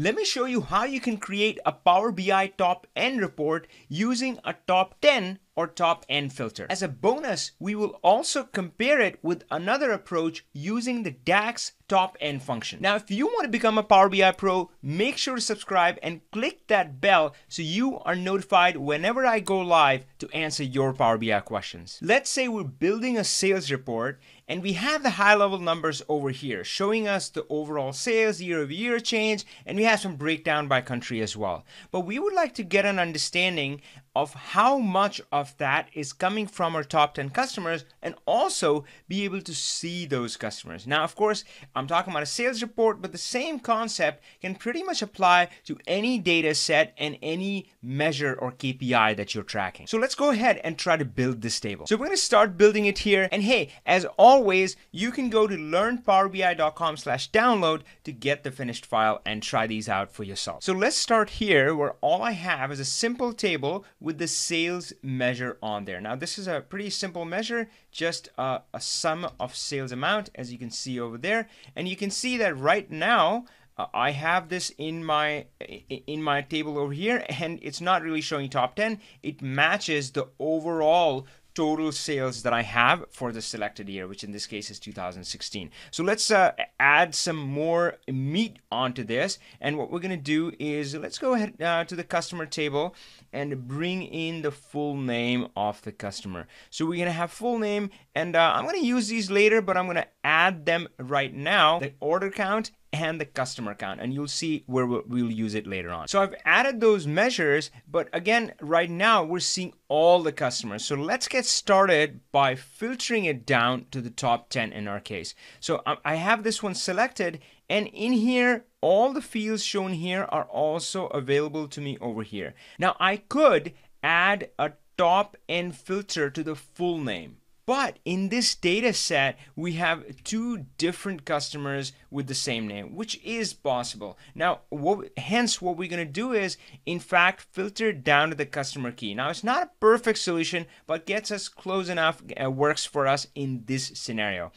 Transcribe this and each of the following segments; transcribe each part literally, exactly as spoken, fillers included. Let me show you how you can create a Power B I top end report using a top ten or top end filter. As a bonus, we will also compare it with another approach using the DAX top end function. Now, if you want to become a Power B I pro, make sure to subscribe and click that bell so you are notified whenever I go live to answer your Power B I questions. Let's say we're building a sales report and we have the high level numbers over here showing us the overall sales year over year change, and we have some breakdown by country as well. But we would like to get an understanding of how much of that is coming from our top ten customers and also be able to see those customers. Now, of course, I'm talking about a sales report, but the same concept can pretty much apply to any data set and any measure or K P I that you're tracking. So let's go ahead and try to build this table. So we're going to start building it here. And hey, as always, you can go to learn power B I dot com slash download to get the finished file and try these out for yourself. So let's start here where all I have is a simple table with the sales measure on there. Now, this is a pretty simple measure, just a, a sum of sales amount, as you can see over there. And you can see that right now, uh, I have this in my in my table over here, and it's not really showing top ten. It matches the overall total sales that I have for the selected year, which in this case is two thousand sixteen. So let's uh, add some more meat onto this. And what we're going to do is let's go ahead uh, to the customer table and bring in the full name of the customer. So we're going to have full name, and uh, I'm going to use these later, but I'm going to add them right now, the order count and the customer count, and you'll see where we'll, we'll use it later on. So I've added those measures, but again, right now we're seeing all the customers. So let's get started by filtering it down to the top ten in our case. So I have this one selected, and in here, all the fields shown here are also available to me over here. Now I could add a top end filter to the full name. But in this data set, we have two different customers with the same name, which is possible. Now, what, hence what we're going to do is, in fact, filter down to the customer key. Now, it's not a perfect solution, but gets us close enough, uh, works for us in this scenario.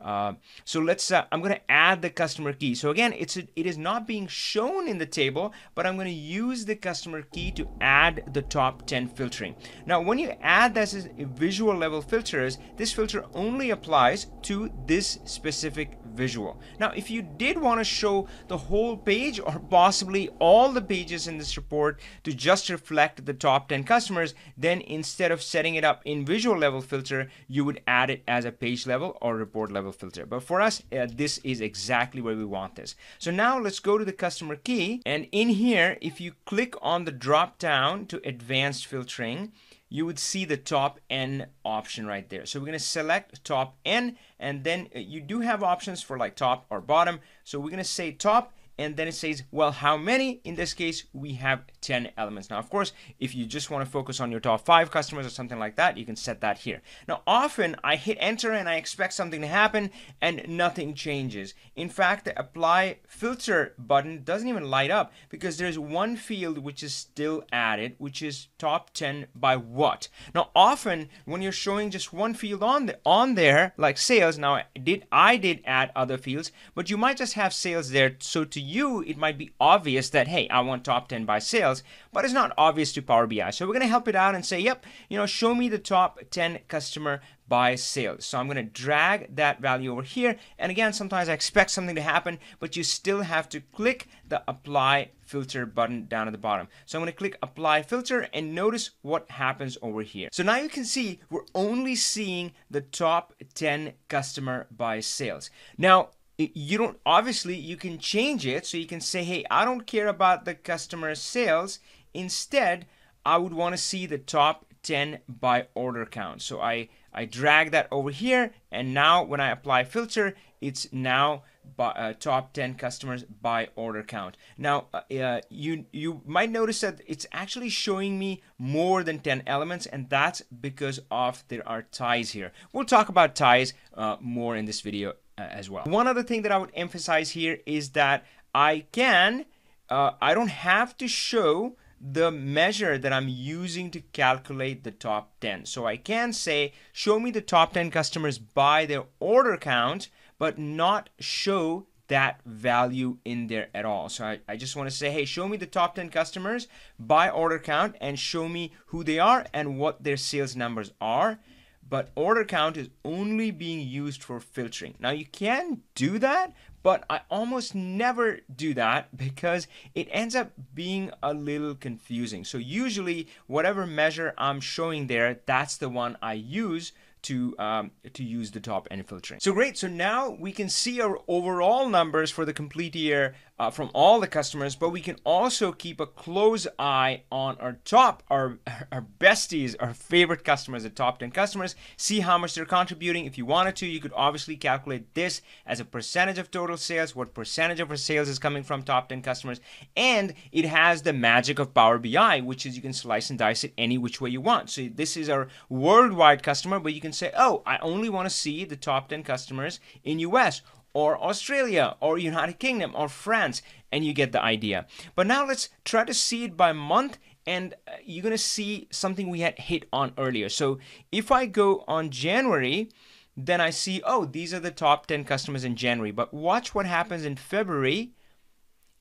Uh, so let's, uh, I'm going to add the customer key. So again, it's a, it is not being shown in the table, but I'm going to use the customer key to add the top ten filtering. Now, when you add this as visual level filters, this filter only applies to this specific visual. Now, if you did want to show the whole page or possibly all the pages in this report to just reflect the top ten customers, then instead of setting it up in visual level filter, you would add it as a page level or report level filter. But for us, uh, this is exactly where we want this. So now let's go to the customer key, and in here, if you click on the drop down to advanced filtering, you would see the top N option right there. So we're going to select top N, and then you do have options for like top or bottom. So we're going to say top, and then it says, well, how many? In this case, we have ten elements. Now, of course, if you just want to focus on your top five customers or something like that, you can set that here. Now, often I hit enter and I expect something to happen and nothing changes. In fact, the apply filter button doesn't even light up because there's one field which is still added, which is top ten by what? Now, often when you're showing just one field on, the, on there, like sales, now I did, I did add other fields, but you might just have sales there. So to you, it might be obvious that, hey, I want top ten by sales, but it's not obvious to Power B I. So we're going to help it out and say, yep, you know, show me the top ten customer by sales. So I'm going to drag that value over here. And again, sometimes I expect something to happen, but you still have to click the apply filter button down at the bottom. So I'm going to click apply filter and notice what happens over here. So now you can see we're only seeing the top ten customer by sales. Now, you don't, obviously you can change it, so you can say, hey, I don't care about the customer sales. Instead, I would want to see the top ten by order count. So I, I drag that over here, and now when I apply filter, it's now by, uh, top ten customers by order count. Now, uh, you, you might notice that it's actually showing me more than ten elements, and that's because of there are ties here. We'll talk about ties uh, more in this video as well. One other thing that I would emphasize here is that I can, uh, I don't have to show the measure that I'm using to calculate the top ten. So I can say, show me the top ten customers by their order count, but not show that value in there at all. So I, I just want to say, hey, show me the top ten customers by order count and show me who they are and what their sales numbers are. But order count is only being used for filtering. Now you can do that, but I almost never do that because it ends up being a little confusing. So usually whatever measure I'm showing there, that's the one I use to um, to use the top end filtering. So great, so now we can see our overall numbers for the complete year uh, from all the customers, but we can also keep a close eye on our top, our, our besties, our favorite customers, the top ten customers, see how much they're contributing. If you wanted to, you could obviously calculate this as a percentage of total sales, what percentage of our sales is coming from top ten customers, and it has the magic of Power B I, which is you can slice and dice it any which way you want. So this is our worldwide customer, but you can say, oh, I only want to see the top ten customers in U S or Australia or United Kingdom or France, and you get the idea. But now let's try to see it by month, and you're going to see something we had hit on earlier. So if I go on January, then I see, oh, these are the top ten customers in January. But watch what happens in February.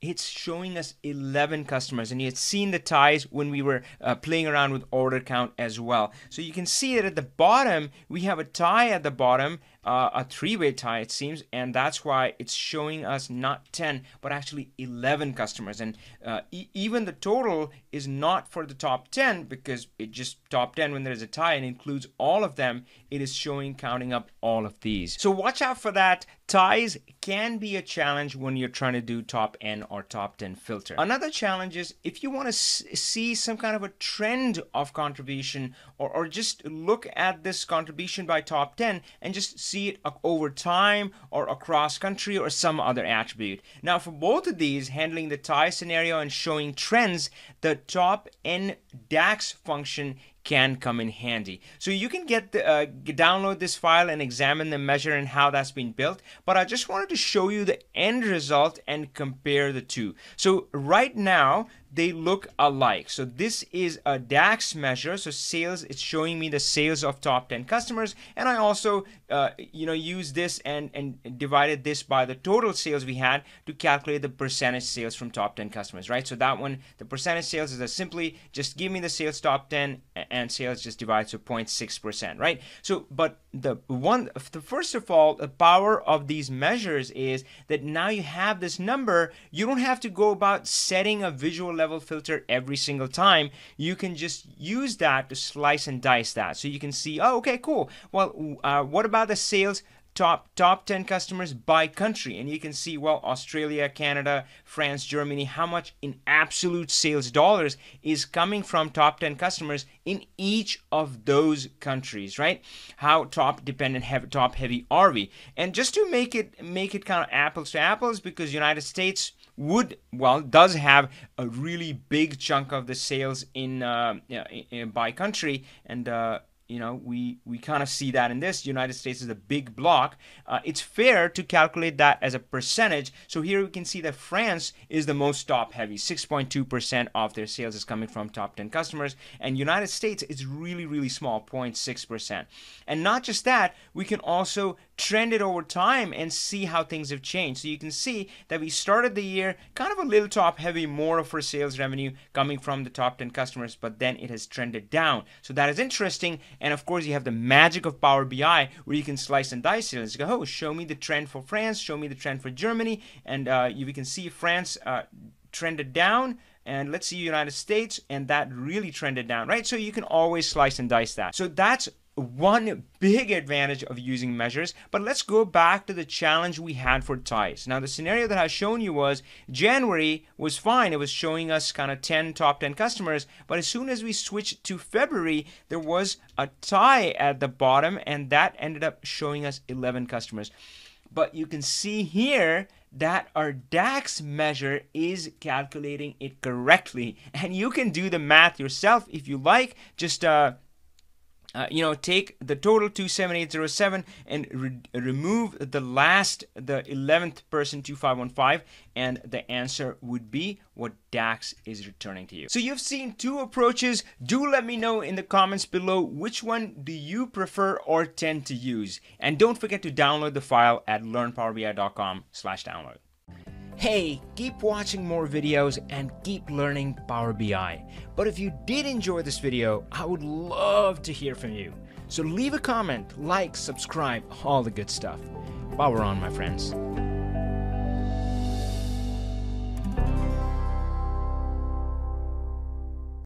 It's showing us eleven customers, and you had seen the ties when we were uh, playing around with order count as well. So you can see that at the bottom, we have a tie at the bottom, uh, a three-way tie it seems, and that's why it's showing us not ten, but actually eleven customers. And uh, e even the total is not for the top ten, because it just top ten when there's a tie and includes all of them. It is showing counting up all of these. So watch out for that. Ties can be a challenge when you're trying to do top end or top ten filter. Another challenge is if you want to see some kind of a trend of contribution, or, or just look at this contribution by top ten and just see it over time or across country or some other attribute. Now for both of these, handling the tie scenario and showing trends, the top end DAX function can come in handy. So you can get the, uh, download this file and examine the measure and how that's been built, but I just wanted to show you the end result and compare the two. So right now they look alike. So this is a DAX measure. So sales, it's showing me the sales of top ten customers, and I also uh, you know, use this and, and divided this by the total sales we had to calculate the percentage sales from top ten customers, right? So that one, the percentage sales is a simply just give me the sales top ten and sales just divides to zero point six percent, right? So, but the one, the first of all, the power of these measures is that now you have this number, you don't have to go about setting a visual level level filter every single time. You can just use that to slice and dice that. So you can see, oh, okay, cool. Well, uh, what about the sales top top ten customers by country? And you can see, well, Australia, Canada, France, Germany, how much in absolute sales dollars is coming from top ten customers in each of those countries, right? How top dependent, heavy, top heavy are we? And just to make it make it kind of apples to apples, because United States would, well, does have a really big chunk of the sales in, uh, in, in by country, and uh, you know, we, we kind of see that in this. United States is a big block. Uh, it's fair to calculate that as a percentage. So here we can see that France is the most top heavy. six point two percent of their sales is coming from top ten customers. And United States is really, really small, zero point six percent. And not just that, we can also trend it over time and see how things have changed. So you can see that we started the year kind of a little top heavy, more of our sales revenue coming from the top ten customers, but then it has trended down. So that is interesting. And of course, you have the magic of Power B I where you can slice and dice it. Let's go, oh, show me the trend for France, show me the trend for Germany. And uh, you can see France uh, trended down. And let's see United States, and that really trended down, right? So you can always slice and dice that. So that's one big advantage of using measures. But let's go back to the challenge we had for ties. Now the scenario that I've shown you was January was fine. It was showing us kind of ten top ten customers, but as soon as we switched to February, there was a tie at the bottom, and that ended up showing us eleven customers. But you can see here that our DAX measure is calculating it correctly, and you can do the math yourself if you like. Just uh Uh, you know, take the total two seven eight zero seven and re remove the last, the eleventh person, two five one five, and the answer would be what DAX is returning to you. So you've seen two approaches. Do let me know in the comments below which one do you prefer or tend to use. And don't forget to download the file at learn power B I dot com slash download. Hey, keep watching more videos and keep learning Power B I. But if you did enjoy this video, I would love to hear from you. So leave a comment, like, subscribe, all the good stuff. Power on, my friends.